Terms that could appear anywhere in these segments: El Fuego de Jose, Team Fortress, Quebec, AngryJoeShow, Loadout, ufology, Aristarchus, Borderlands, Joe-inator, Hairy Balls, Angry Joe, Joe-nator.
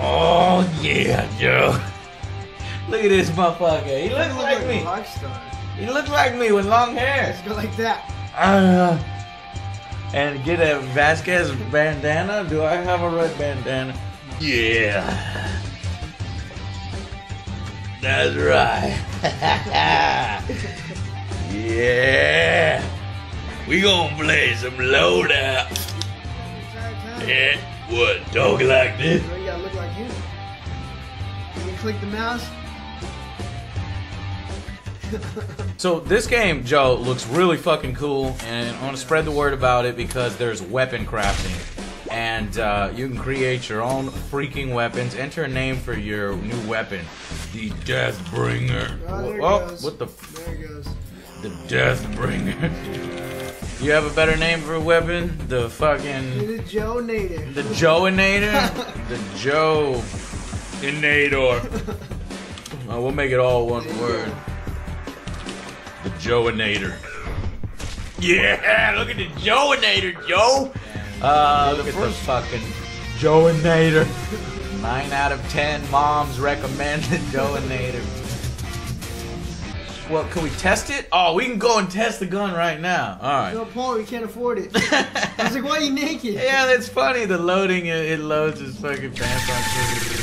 Oh, yeah, Joe. Look at this motherfucker. He looks like me. He looks like me with long hair. Let's go like that. And get a Vasquez bandana. Do I have a red bandana? Yeah. That's right. Yeah. We gonna play some Loadout. Yeah. What? Dog like this? You gotta look like him. Can you click the mouse? So this game, Joe, looks really fucking cool, and I want to spread the word about it because there's weapon crafting, and you can create your own freaking weapons. Enter a name for your new weapon, the Deathbringer. Oh, what the? There it goes. The Deathbringer. You have a better name for a weapon? The fucking. The Joe-nator. The Joe-nator. The Joe-nator. Oh, we'll make it all one word. The Joe-inator. Yeah, look at the Joe-inator, Joe. Look at the fucking Joe-inator. 9 out of 10 moms recommend the Joe-inator. Well, can we test it? Oh, we can go and test the gun right now. All right. No, Paul, we can't afford it. I was like, why are you naked? Yeah, that's funny. The loading, it loads his fucking pants on.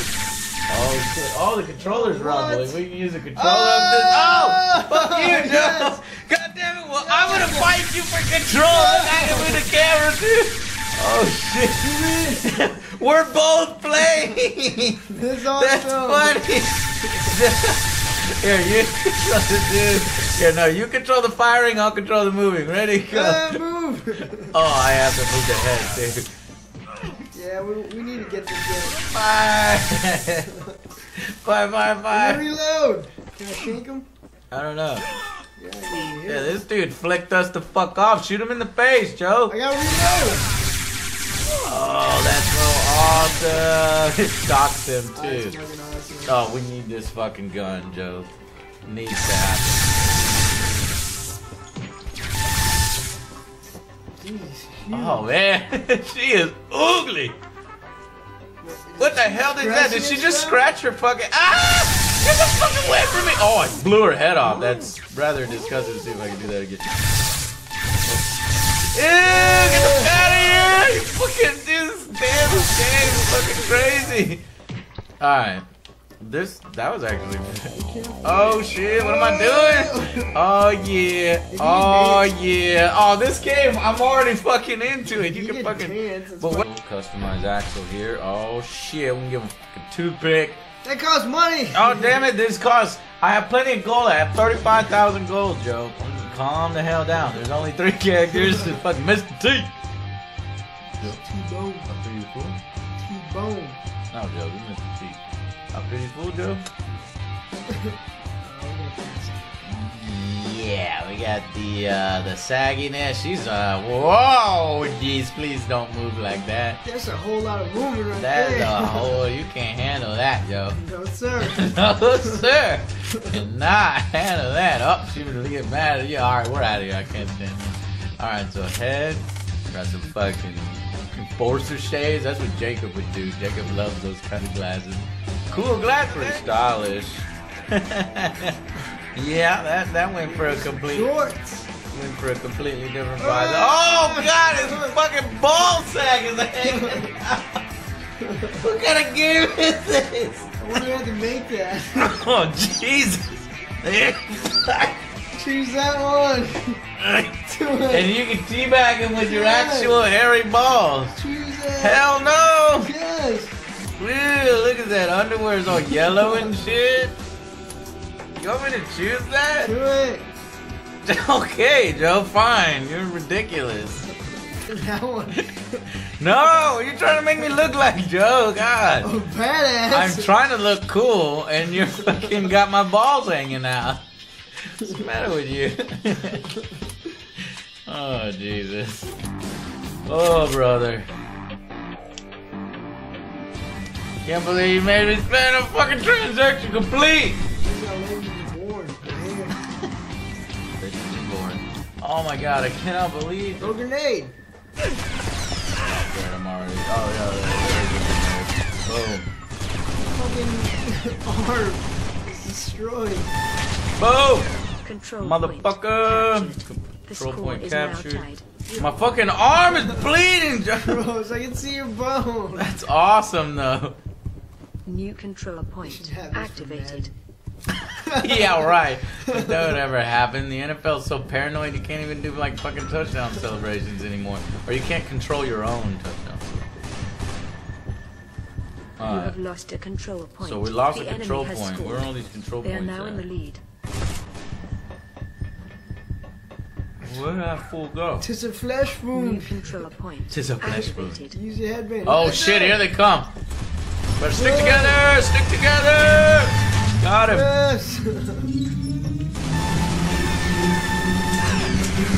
Oh shit! Oh, the controller's rumbling. We can use a controller. Oh, fuck you, Joe! Yes. God damn it! Well, I'm gonna fight you for control. I'm not gonna be the camera, dude. Oh shit! We're both playing. This is awesome. That's funny. Here, you control the dude. Here, no, you control the firing. I'll control the moving. Ready? Go. Move. Oh, I have to move the head, dude. Yeah, we need to get this game. Bye! Bye! Reload! Can I shank him? I don't know. Yeah, this dude flicked us the fuck off. Shoot him in the face, Joe! I gotta reload! Oh, that's so awesome! It docks him, too. Awesome. Oh, we need this fucking gun, Joe. Needs to happen. Jeez. Oh man, she is ugly. What the hell is that? Did she just scratch her fucking? Ah! Get the fucking away from me! Oh, I blew her head off. That's rather disgusting. Let's see if I can do that again. Ew! Get the fuck out of here! You fucking dude, this game is fucking crazy. All right, that was actually. Oh shit! What am I doing? Oh yeah! Oh yeah! Oh, this game, I'm already fucking into it. You can fucking. But what? Customize Axel here. Oh shit! We can give him a toothpick. That costs money. Oh damn it! This costs. I have plenty of gold. I have 35,000 gold, Joe. Calm the hell down. There's only 3 characters. It's fucking Mr. T. T-Bone. T-Bone. No, Joe. It's Mr. T. A pretty fool, Joe. Yeah, we got the sagginess. She's whoa, geez, please don't move like that. There's a whole lot of room right there. That's a whole. You can't handle that, Joe. No sir. No sir. Cannot handle that. Oh, she would get mad at you. All right, we're out of here. I can't stand it. All right, so head. Got some fucking enforcer shades. That's what Jacob would do. Jacob loves those kind of glasses. Cool glass, pretty stylish. Yeah, that went for a complete. Shorts. Went for a completely different vibe. Oh god, his fucking ball sack is hanging out. What kind of game is this? I wonder how to make that. Oh Jesus! Choose that one. And you can teabag him with your actual hairy balls. Choose that. Hell no. Yes. Ew, look at that, underwear's all yellow and shit. You want me to choose that? Do it. Okay, Joe, fine. You're ridiculous. That one. No, you're trying to make me look like Joe, God. Oh, badass. I'm trying to look cool, and you're fucking got my balls hanging out. What's the matter with you? Oh, Jesus. Oh, brother. Can't believe you made me spend a fucking transaction complete! Oh my god, I cannot believe. No grenade! Oh, I'm already. Oh, yeah, there it is. Boom. Mark is destroyed. Bo! Control motherfucker! Control point captured. My fucking arm is bleeding, Rose. I can see your bone. That's awesome, though. New control point activated. Yeah, right. That would ever happen. The NFL's so paranoid you can't even do like fucking touchdown celebrations anymore, or you can't control your own touchdown. You have lost a control point. So we lost a control point. Where are all these control points? They are now in the lead. Where did that fool go? Tis a flesh wound. Control point. Tis a flesh wound. Use your headband. Oh shit! Here they come. Better stick together. Stick together. Got him. Yes.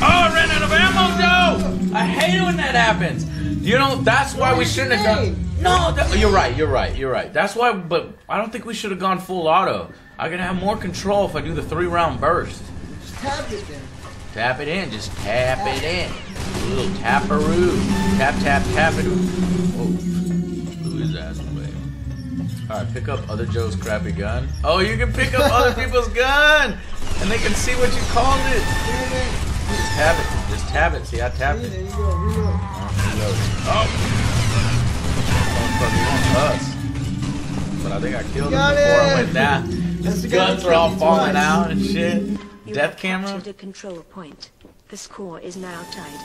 Oh, I ran out of ammo, Joe. I hate it when that happens. You know, that's why we shouldn't have gone. No, you're right. You're right. You're right. That's why. But I don't think we should have gone full auto. I can have more control if I do the 3-round burst. Just tap it then. Tap it in. Just tap it in. A little taparoo. Tap, tap, tap it. Whoa. Blew his ass away. Alright, pick up other Joe's crappy gun. Oh, you can pick up other people's gun! And they can see what you called it. Just tap it. Just tap it. See, I tapped it. There you go. Reload. Oh. Don't fucking us. But I think I killed him before I went down. His guns were all falling out and shit. Death camera. The control point. The score is now tied.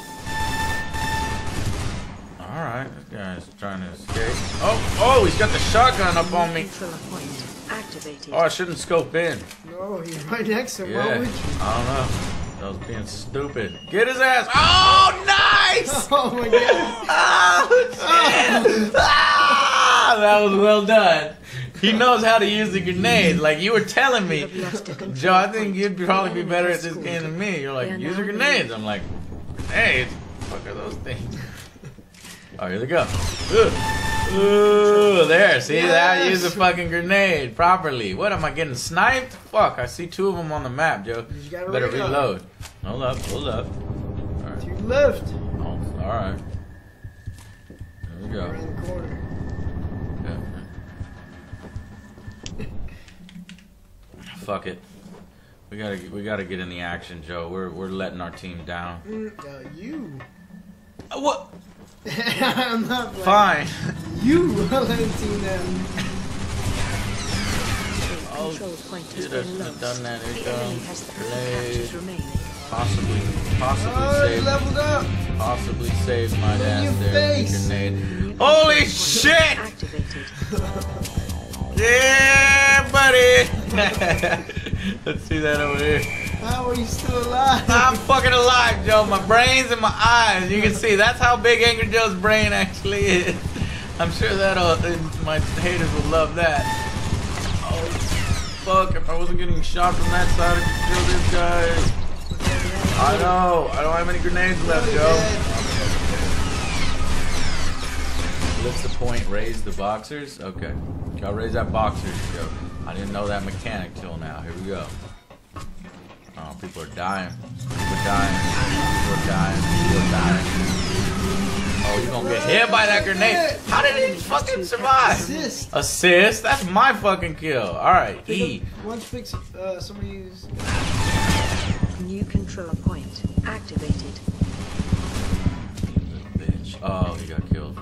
All right, this guy's trying to escape. Oh, oh, he's got the shotgun up on me. Control point activated. Oh, I shouldn't scope in. No, he's right next to him. Yeah. Why would you? I don't know. I was being stupid. Get his ass! Oh, nice! Oh my god! Oh shit! Oh. Ah, that was well done. He knows how to use the grenade. Like you were telling me, Joe, I think you'd probably be better at this game than me. You're like, use your grenades. I'm like, hey, fuck are those things? Oh, here they go. Ooh, ooh, there. See that? I use a fucking grenade properly. What am I getting sniped? Fuck! I see 2 of them on the map, Joe. Better reload. Hold up, hold up. All right. To your left. Oh, all right. There we go. We're in the corner. Fuck it, we gotta get in the action, Joe. We're letting our team down. You. What? I'm not. Fine. You are letting the team down. Oh, should have done that. Play. Possibly oh, saved. Leveled up. Possibly saved my ass there. Grenade. Holy shit! Yeah, buddy! Let's see that over here. How are you still alive? I'm fucking alive, Joe. My brain's in my eyes. You can see. That's how big Angry Joe's brain actually is. I'm sure that'll... my haters will love that. Oh, fuck. If I wasn't getting shot from that side, I could kill this guy. I know. I don't have any grenades left, Joe. Lift the point, raise the boxers. Okay. I'll raise that boxer to go. I didn't know that mechanic till now. Here we go. Oh, people are dying. People are dying. People are dying. People are dying. Oh, you're gonna get hit by that grenade. How did he fucking survive? Assist. Assist? That's my fucking kill. Alright, E. Once fix, somebody's. New control point activated. Bitch. Oh, he got killed.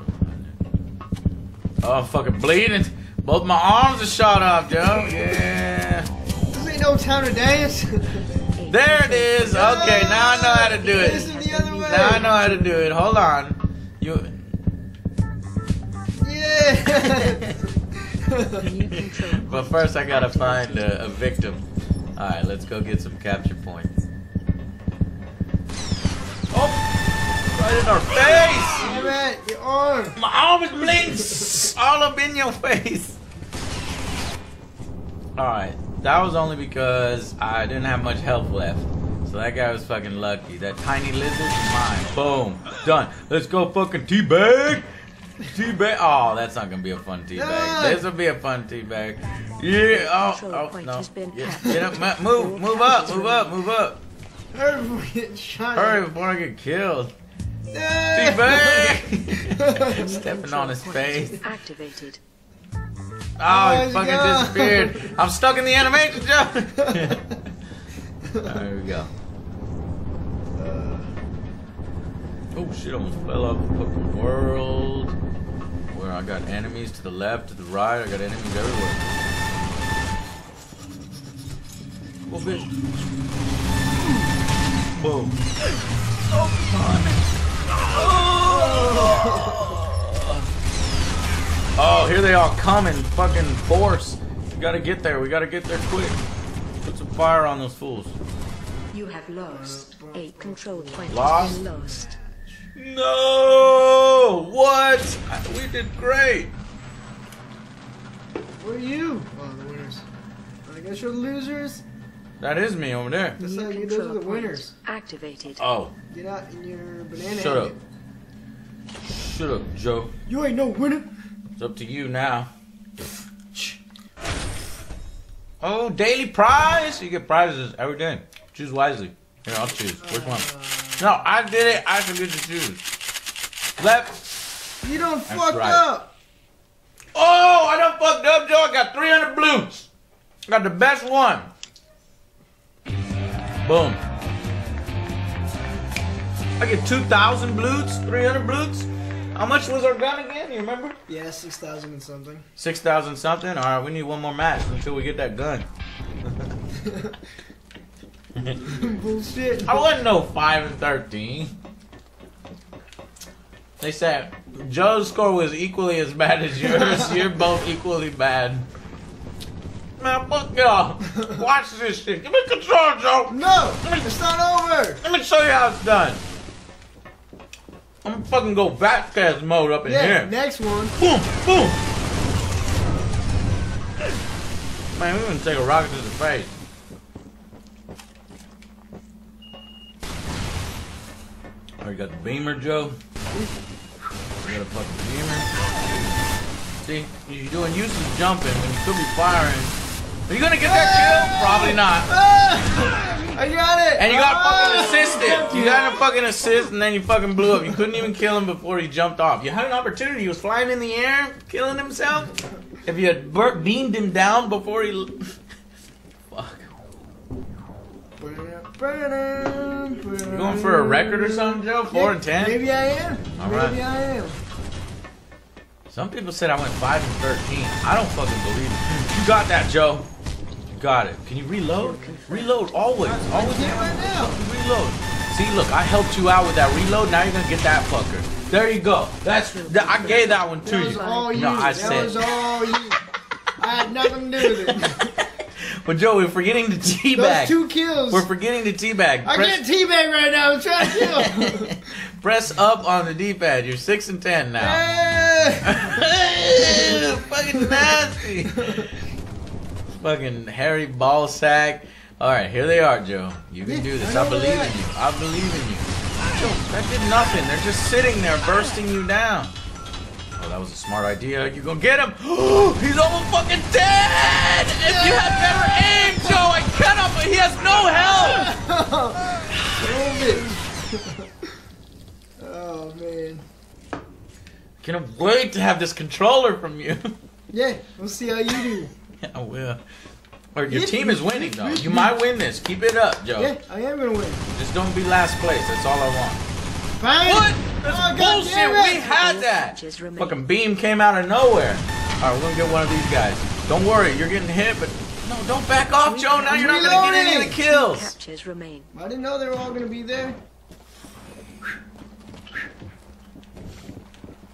Oh, I'm fucking bleeding. Both my arms are shot off, Joe. Yeah. This ain't no time to dance. There it is. Okay, now I know how to do it. Now I know how to do it. Hold on. You. Yeah. But first, I gotta find a victim. All right, let's go get some capture points. Oh! Right in our face. Damn it! Your arm. My arm is bleeding. All up in your face. Alright, that was only because I didn't have much health left. So that guy was fucking lucky. That tiny lizard is mine. Boom. Done. Let's go fucking teabag. Teabag. Oh, that's not going to be a fun teabag. This will be a fun teabag. Yeah. Oh, oh no. Yeah. Get up. Move. Move up. Move up. Move up. Hurry before I get killed. Stepping on his face. Activated. Oh, he fucking disappeared. I'm stuck in the animation, Joe. Alright, here we go. Oh shit, almost fell off the fucking world. Where I got enemies to the left, to the right, I got enemies everywhere. Oh bitch. Boom. Oh, oh, here they all come in fucking force. We gotta get there, we gotta get there quick. Put some fire on those fools. You have lost 8 control points. Lost? No! What? We did great! Where are you? Oh, the winners. I guess you're losers. That is me over there. That's like you, those are the winners. Activated. Oh. Get out in your banana. Shut up. Shut up, Joe. You ain't no winner. It's up to you now. Oh, daily prize? You get prizes every day. Choose wisely. Here, I'll choose. Which one? No, I did it. I forget to choose. Left. You don't fuck up. Oh, I done fucked up, Joe. I got 300 blues. I got the best one. Boom. I get 2,000 blues, 300 blues. How much was our gun again? You remember? Yeah, 6,000 and something. 6,000 something? All right, we need one more match until we get that gun. Bullshit. I wasn't no 5 and 13. They said Joe's score was equally as bad as yours. You're both equally bad. Man, fuck y'all. Watch this shit. Give me control, Joe. No, it's not over. Let me show you how it's done. I'm gonna fucking go backcast mode up in here. Next one. Boom, boom. Man, we're gonna take a rocket to the face. Oh, you got the beamer, Joe. You got a fucking beamer. See, you're doing useless jumping when you could be firing. Are you gonna get that kill? Probably not. I got it. And you got fucking assisted. You got a fucking assist, and then you fucking blew up. You couldn't even kill him before he jumped off. You had an opportunity. He was flying in the air, killing himself. If you had beamed him down before he, fuck. You going for a record or something, Joe? 4 and 10? Maybe I am. All right. Maybe I am. Some people said I went 5 and 13. I don't fucking believe it. You got that, Joe. You got it. Can you reload? Reload always. Always. Right now. Reload. See, look, I helped you out with that reload. Now you're gonna get that fucker. There you go. That's. I gave that one to you. All you. No, I said. That was all you. I had nothing to do with it. But Joe, we're forgetting the teabag. Those 2 kills. We're forgetting the teabag. I can't teabag right now. I'm trying to kill. Press up on the D-pad. You're 6 and 10 now. Hey! Fucking nasty. Fucking hairy ball sack. All right, here they are, Joe. You can do this. I believe in you. I believe in you. Joe, that did nothing. They're just sitting there bursting you down. Oh, that was a smart idea. You're gonna get him. He's almost fucking dead! If you have never aimed, Joe, I cannot, but he has no health! Oh, man. I can't wait to have this controller from you. Yeah, we'll see how you do. Yeah, I will. Or your team is winning, though. You might win this. Keep it up, Joe. Yeah, I am gonna win. Just don't be last place. That's all I want. Fine. What? That's bullshit! We had that! Fucking beam came out of nowhere. Alright, we're gonna get one of these guys. Don't worry, you're getting hit, but... No, don't back off, Joe! Now you're not gonna get any of the kills! I didn't know they were all gonna be there.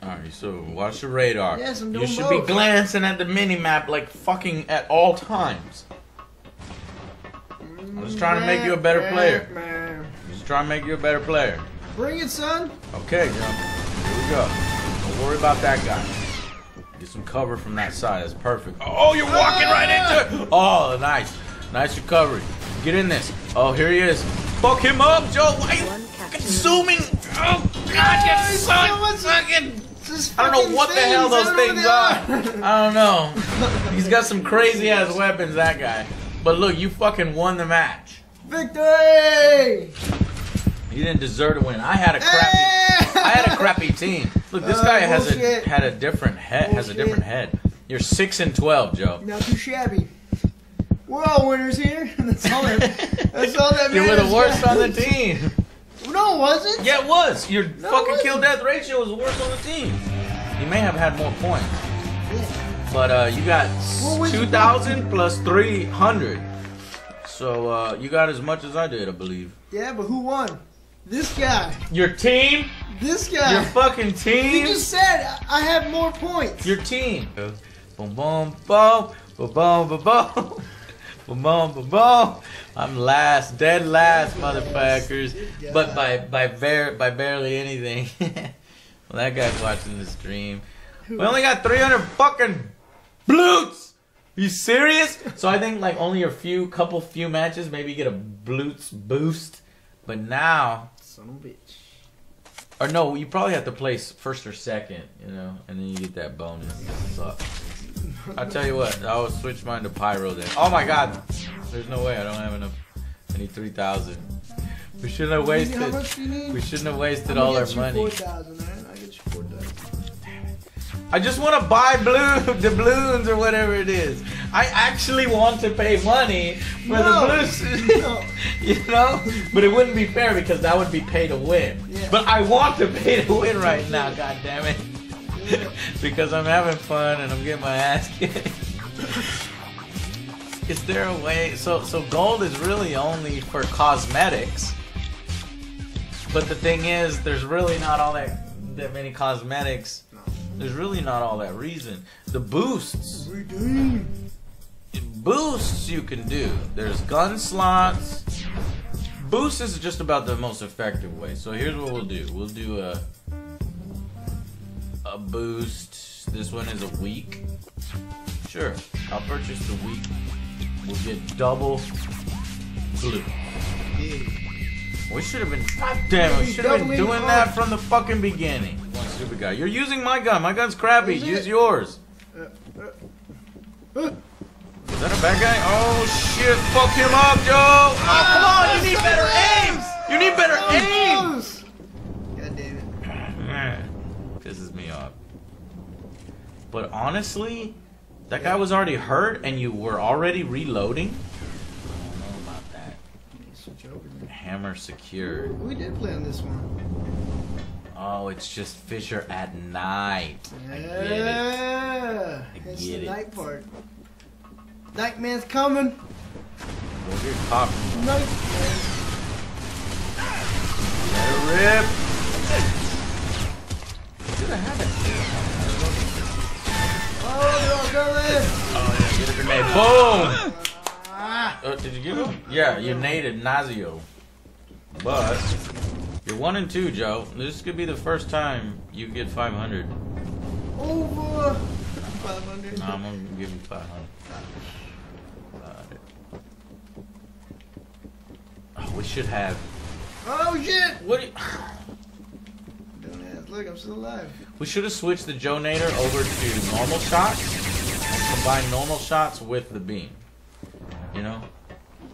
Alright, so watch the radar. Yes, I'm doing both. You should be glancing at the mini-map like fucking at all times. I'm just trying to make you a better player. I'm just trying to make you a better player. Bring it, son. Okay, Joe. Here we go. Don't worry about that guy. Get some cover from that side. That's perfect. Oh, you're walking right into it. Oh, nice. Nice recovery. Get in this. Oh, here he is. Fuck him up, Joe. Why are you fucking zooming? Oh, God, you son. Fucking I don't know what the hell those things are. I don't know. He's got some crazy-ass weapons, that guy. But look, you fucking won the match. Victory! You didn't deserve to win. I had a crappy team. Look, this guy has a different head. You're 6 and 12, Joe. Not too shabby. We're all winners here. That's all that matters. You were the worst on the team. No, it wasn't. Yeah, it was. Your fucking kill-death ratio was the worst on the team. You may have had more points. Yeah. But you got 2,000 plus 300. So you got as much as I did, I believe. Yeah, but who won? This guy. Your team? This guy. Your fucking team? You just said I have more points. Your team. Boom, boom, boom. Boom, boom, boom, boom. Boom, boom, boom, boom. I'm last, dead last, motherfuckers. But by barely anything. Well, that guy's watching the stream. We only got 300 fucking blutes. You serious? So I think like only a couple few matches, maybe get a blutes boost. But now, son of a bitch. Or no, you probably have to place first or second, you know, and then you get that bonus. Suck. I'll tell you what, I'll switch mine to Pyro then. Oh my god! There's no way I don't have enough. I need 3,000. We shouldn't have wasted. How much do you need? We shouldn't have wasted all our money. I'll get you 4,000, man. I'll get you 4,000. Damn it. I just want to buy doubloons or whatever it is. I actually want to pay money for the blues. No. You know? But it wouldn't be fair because that would be pay to win. Yeah. But I want to pay to win right now, god damn it. Because I'm having fun and I'm getting my ass kicked. Is there a way? So gold is really only for cosmetics. But the thing is, there's really not all that many cosmetics. There's really not all that reason. The boosts. Boosts you can do. There's gun slots. Boosts is just about the most effective way. So here's what we'll do. We'll do a boost. This one is a week. Sure, I'll purchase the week. We'll get double blue. We should have been. God damn it! We should have been doing that from the fucking beginning. One stupid guy. You're using my gun. My gun's crappy. Use yours. Is that a bad guy? Oh shit! Fuck him up, Joe! Oh come on! You need better aims. You need better aims. God damn it. Pisses me off. But honestly, that guy was already hurt and you were already reloading. I don't know about that. Hammer secured. We did play on this one. Oh, it's just Fisher at night. Yeah. I get it. It's the night part. Nightman's coming. Go to your top. Nightman. Let it rip. I have it. Oh, you're all going. Oh, yeah, get a grenade. Boom! Oh, did you give him? Yeah, you naded Nazio. But, you're 1 and 2, Joe. This could be the first time you get 500. Over 500. Nah, I'm gonna give him 500. Oh, we should have. Oh, shit! What do you. Look, I'm still alive. We should have switched the Joe-nator over to normal shots and combined normal shots with the beam. You know?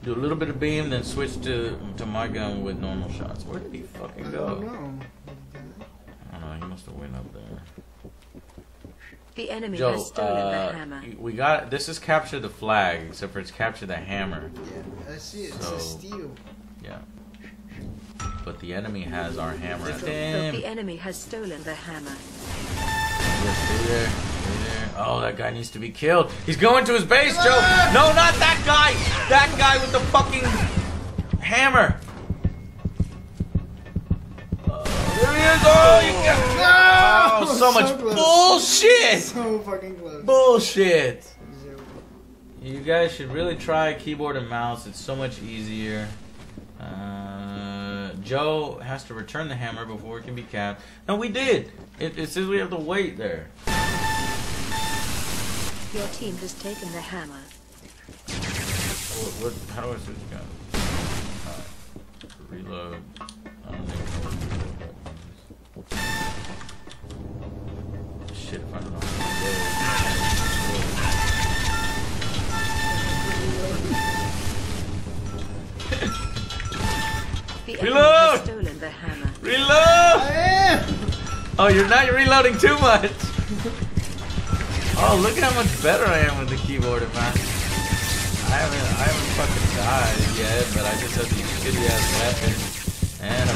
Do a little bit of beam, then switch to my gun with normal shots. Where did he fucking go? I don't know. I don't know, he must have went up there. The enemy Joe, has stolen the hammer. We got this is capture the flag, except for it's capture the hammer. Yeah, I see it. So, it's a steal. Yeah. But the enemy has our hammer. Damn. The enemy has stolen the hammer. Stay there. Stay there. Oh, that guy needs to be killed. He's going to his base, Joe. No, not that guy. That guy with the fucking hammer. There he is. Oh, you got no. Oh, so much close. Bullshit. So fucking close. Bullshit. You guys should really try keyboard and mouse. It's so much easier. Joe has to return the hammer before it can be capped. No, we did. It says we have to wait there. Your team has taken the hammer. What, how do I switch guns? Alright. Reload. I don't think I shit, if I don't know how to reload. Reload! Stolen the hammer. Reload! I am. Oh, you're not reloading too much. Oh, Oh, look at how much better I am with the keyboard, man. I haven't fucking died yet, but I just have these shitty ass weapons and a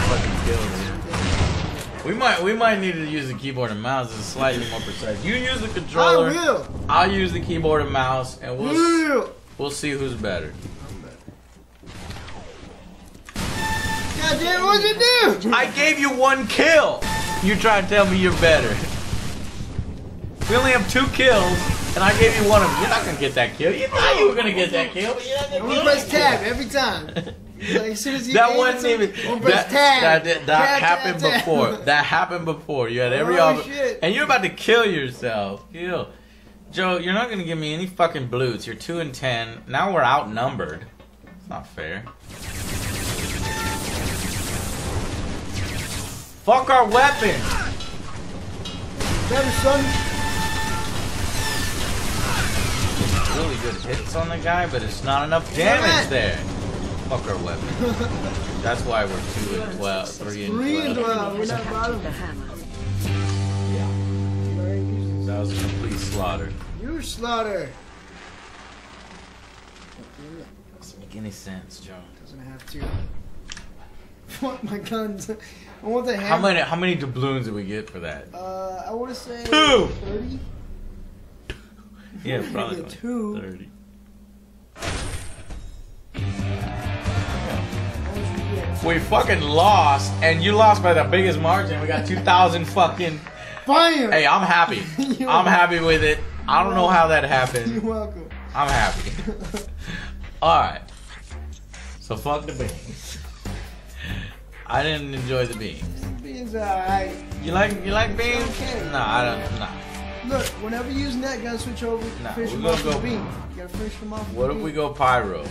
fucking kill. We might need to use the keyboard and mouse. It's slightly more precise. You use the controller. I will. I'll use the keyboard and mouse, and we'll see who's better. I'm better. God damn! What'd you do? I gave you one kill. You try to tell me you're better. We only have 2 kills, and I gave you one of them. You're not gonna get that kill. You thought you were gonna get that kill. You press tab every time. Like, as soon as you that wasn't even. That happened before. That happened before. You had every opportunity, and you're about to kill yourself. Ew. Joe, you're not gonna give me any fucking blues. You're 2 and 10. Now we're outnumbered. It's not fair. Fuck our weapons. Better, son. Really good hits on the guy, but it's not enough damage there. Fuck our weapon. That's why we're 2 and 12, 3 and 12. We're not bottom. Yeah. That was a complete slaughter. You're slaughter. Doesn't make any sense, Joe. Doesn't have to. I want my guns. I want the hammer. How many doubloons did we get for that? I want to say 2. 30. Yeah, probably like 30. We fucking lost, and you lost by the biggest margin. We got 2,000 fucking. Fire! Hey, I'm happy. I'm happy with it. I don't know how that happened. You're welcome. I'm happy. All right. So fuck the beans. I didn't enjoy the beans. Beans are alright. You like beans? Okay. No, I don't. Nah. Look, whenever you use that gun, switch over. Nah, finish them off with a beam. You gotta finish them off. What if we go pyro?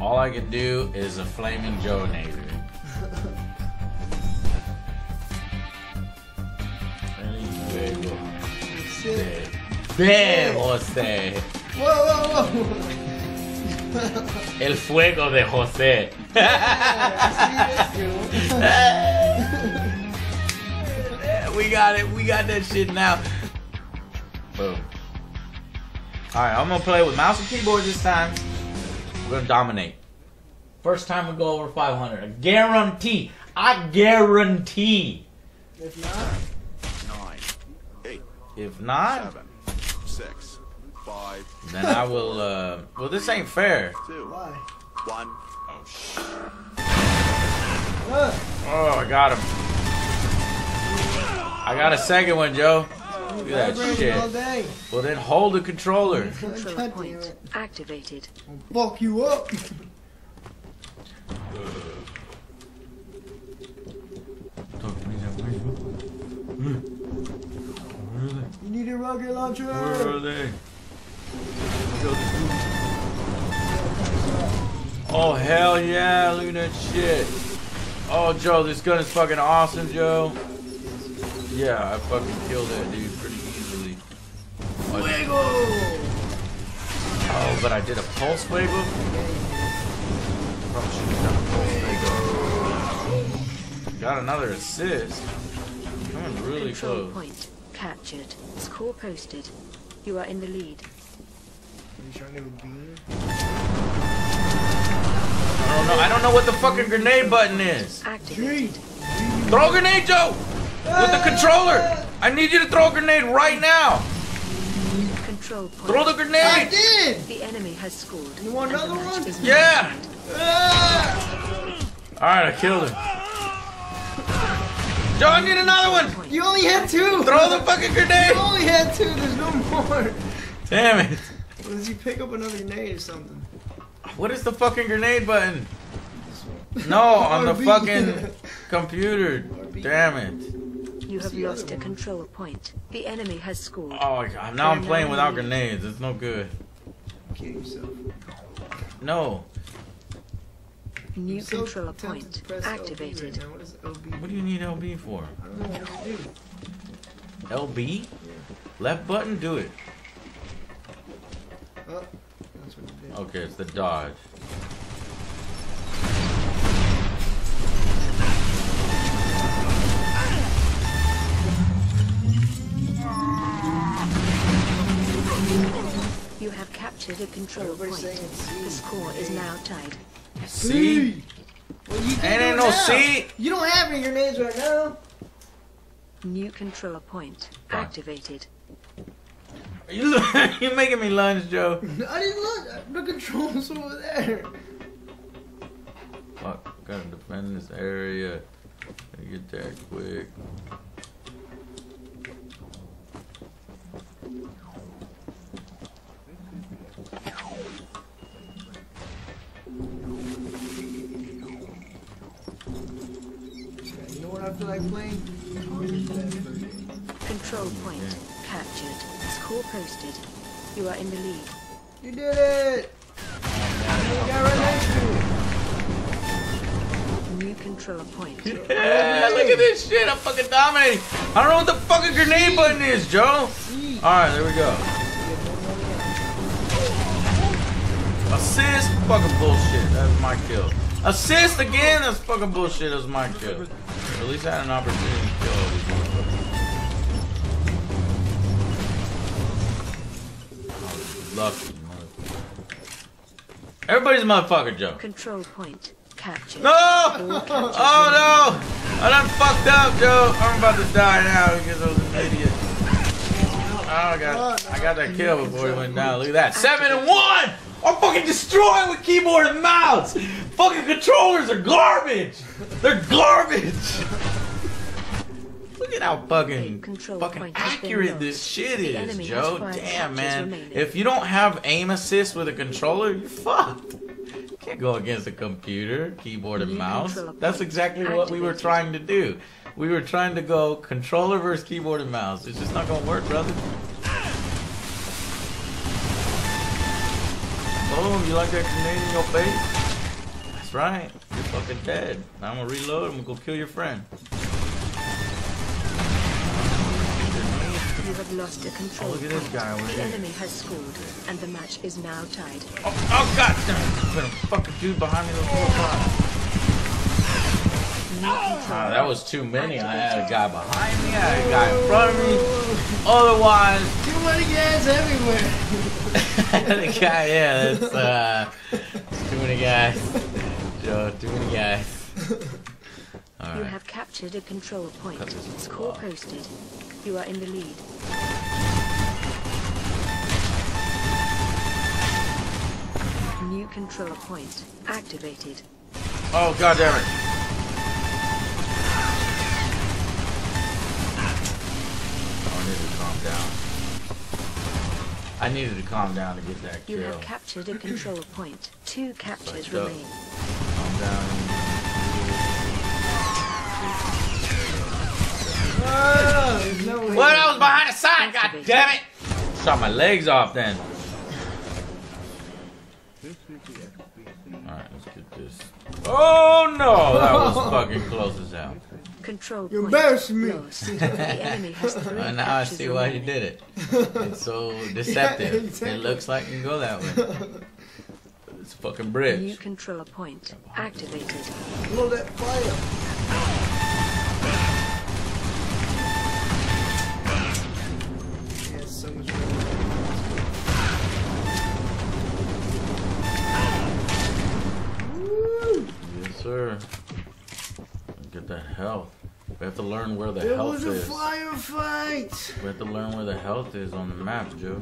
All I can do is a flaming Joe nader. Damn, Jose. Whoa, whoa, whoa. El fuego de Jose. We got it. We got that shit now. Boom. Alright, I'm going to play with mouse and keyboard this time. We're going to dominate. First time we go over 500. I guarantee. I guarantee. If not. 9. 8. If not. 7. 6. 5. Then I will, well, this ain't fair. 2. Why? 1. Oh, shit. Oh, I got him. I got a second one, Joe. Look at that shit. Well, then hold the controller. Control point activated. I'll fuck you up. You need a rocket launcher. Where are they? Oh hell yeah! Look at that shit. Oh Joe, this gun is fucking awesome, Joe. Yeah, I fucking killed that dude pretty easily. Fuego! Oh, but I did a pulse fuego? Probably should have done a pulse fuego. Got another assist. Coming really close. Control point captured. Score posted. You are in the lead. Are you trying to beam? I don't know what the fucking grenade button is. Activated. Throw a grenade, Joe! With the controller! I need you to throw a grenade right now! Control point. Throw the grenade! I did! The enemy has scored. You want another one? Yeah! Alright, I killed him. Joe, I need another one! You only had 2! Throw the fucking grenade! You only had 2, there's no more! Damn it! Well, did you pick up another grenade or something? What is the fucking grenade button? No, on the fucking computer. Damn it. You have lost a control point. The enemy has scored. Oh, God. Now I'm playing without grenades. It's no good. Kill yourself. No. New control point activated. What do you need LB for? I don't know what to do. LB? Yeah. Left button? Do it. Oh, that's what it did. Okay, it's the dodge. You have captured a control point. The score is now tied. C. Well, you can ain't no C. You don't have any grenades right now. New control point activated. Are you you're making me lunge, Joe. I didn't look. The controls over there. Fuck, we gotta defend this area. Gotta get there quick. I feel like playing. Control point captured. Score posted. You are in the lead. You did it! You got right next to you. New control point. Yeah, look at this shit. I'm fucking dominating. I don't know what the fucking grenade button is, Joe. Alright, there we go. Assist. Fucking bullshit. That's my kill. Assist again? That's fucking bullshit. That's my kill. At least I had an opportunity to kill all these motherfuckers. Lucky motherfucker. Everybody's a motherfucker, Joe. Control point captured. No! Oh no! I done fucked up, Joe. I'm about to die now because I was an idiot. Oh god, I got that kill before he went down. Look at that, 7-1. I'm fucking destroying with keyboard and mouse. Fucking controllers are garbage. They're garbage. Look at how fucking accurate this shit is, Joe. Damn, man. If you don't have aim assist with a controller, you're fucked. You can't go against a computer, keyboard and mouse. That's exactly what we were trying to do. We were trying to go controller versus keyboard and mouse. It's just not gonna work, brother. Oh, you like that grenade in your face? That's right. You're fucking dead. Now I'm gonna reload. I'm gonna go kill your friend. You have lost a control. Oh, look at this guy over here. The enemy has scored, and the match is now tied. Oh, oh god damn it! There's a fucking dude behind me. Ah, that was too many. I had a guy behind me. I had a guy in front of me. Otherwise, too many guys everywhere. The guy, yeah, that's too many guys. Joe, too many guys. All right. You have captured a control point. Score posted. You are in the lead. New control point activated. Oh god damn it! Oh, I need to calm down. I needed to calm down to get that kill. You have captured a control point. 2 captures remain. Calm down. Oh, no way. Well, I was behind the side, god damn it! Shot my legs off then. Alright, let's get this. Oh no! That was fucking close as hell. Control you're embarrassing me. Well, now I see why you did it. It's so deceptive. Yeah, exactly. It looks like you can go that way. It's a fucking bridge. New control point activated. Blow that fire. Yeah, so much fun. Yes, sir. Get that health. We have to learn where the health is. It was a firefight! We have to learn where the health is on the map, Joe.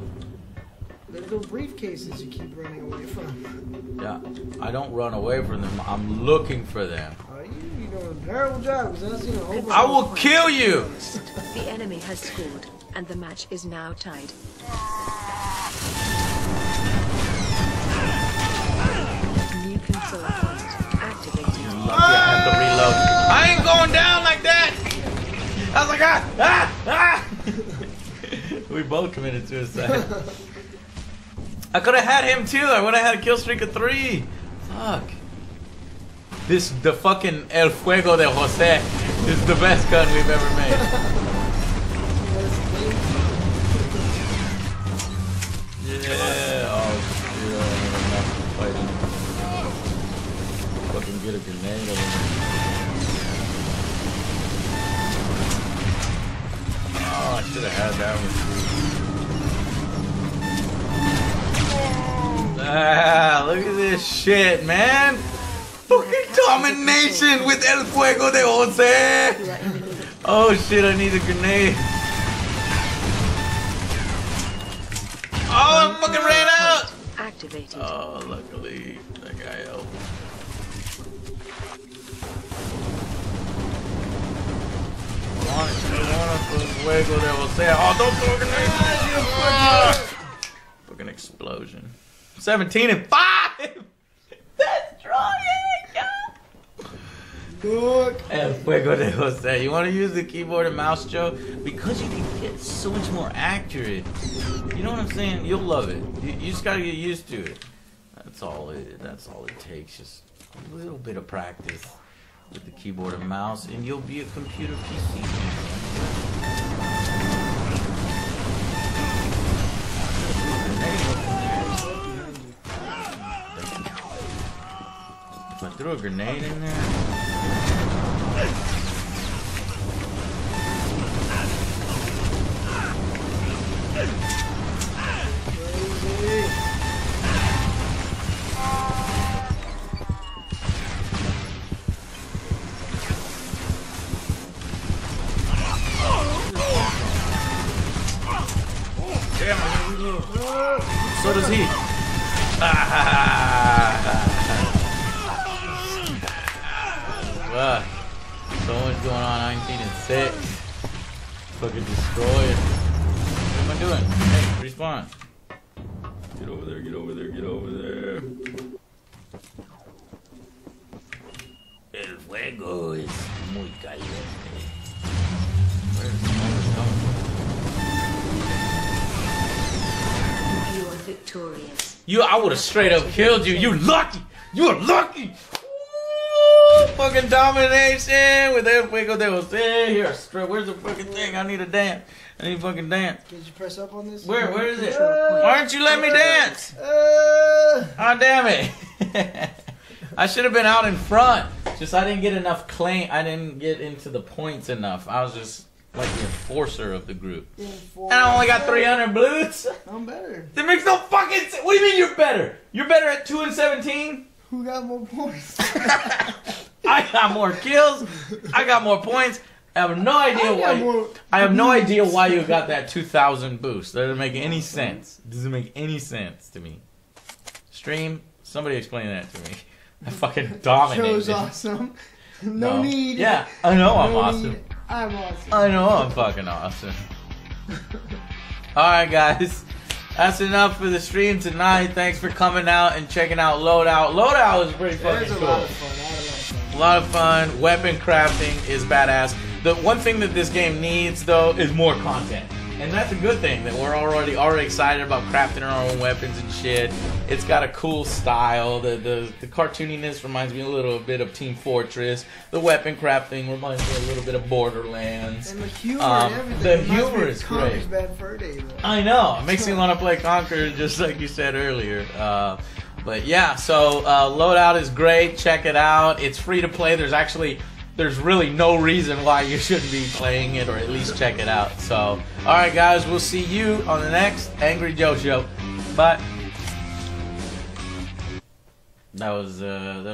There's no briefcases you keep running away from. Yeah, I don't run away from them. I'm looking for them. You're doing a terrible job because I've seen a whole I will kill you! The enemy has scored, and the match is now tied. New control point activated. You're lucky I have to reload. I ain't going down like that! I was like, We both committed suicide. I could have had him too. I would have had a kill streak of 3. Fuck. This, the fucking El Fuego de Jose is the best gun we've ever made. Yeah. Oh, shit. I'm not fighting. Fucking get a grenade over there. Oh, I should have had that one. Look at this shit, man. Fucking domination with El Fuego de Jose. Oh shit, I need a grenade. Oh, I fucking ran out. Activated. Oh, luckily that guy helped. Fuego de Jose. Oh, don't throw a grenade. Fucking explosion. 17 and 5. That's drawing. Look. El Fuego de Jose. You want to use the keyboard and mouse, Joe, because you can get so much more accurate. You know what I'm saying? You'll love it. You just gotta get used to it. That's all. That's all it takes. Just a little bit of practice with the keyboard and mouse, and you'll be a computer PC. I threw a grenade in there. Damn, so does he. So much going on, 19 and 6. Fucking destroyed. What am I doing? Hey, respawn. Get over there, get over there, get over there. El fuego es muy caliente. Where's the fire coming from? You are victorious. I would have straight up killed you. You lucky! You are lucky! Fucking domination with El Fuego de Jose. Here, strip. Where's the fucking thing? I need a dance. I need a fucking dance. Did you press up on this? Where is it? Why aren't you letting me dance? Oh, damn it. I should have been out in front. Just I didn't get enough claim. I didn't get into the points enough. I was just like the enforcer of the group. And I only got 300 blues. I'm better. That makes no fucking sense. What do you mean you're better? You're better at 2 and 17? Who got more points? I got more kills. I got more points. I have no idea why. I have no idea why you got that 2,000 boost. That doesn't make any sense. Doesn't make any sense to me. Stream, somebody explain that to me. I fucking dominated. Show's awesome. No need. Yeah, I know I'm awesome. I'm awesome. I know I'm fucking awesome. All right, guys. That's enough for the stream tonight. Thanks for coming out and checking out Loadout. Loadout is pretty fucking cool. A lot of fun. Weapon crafting is badass. The one thing that this game needs, though, is more content. And that's a good thing, that we're already excited about crafting our own weapons and shit. It's got a cool style. The cartooniness reminds me a little bit of Team Fortress. The weapon crafting reminds me a little bit of Borderlands. And the humor, everything. The humor is great. I know. It makes me want to play Conquer, just like you said earlier. But yeah, so Loadout is great. Check it out. It's free to play. There's really no reason why you shouldn't be playing it, or at least check it out. So, all right, guys, we'll see you on the next Angry Joe Show. Bye. That was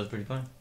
pretty fun.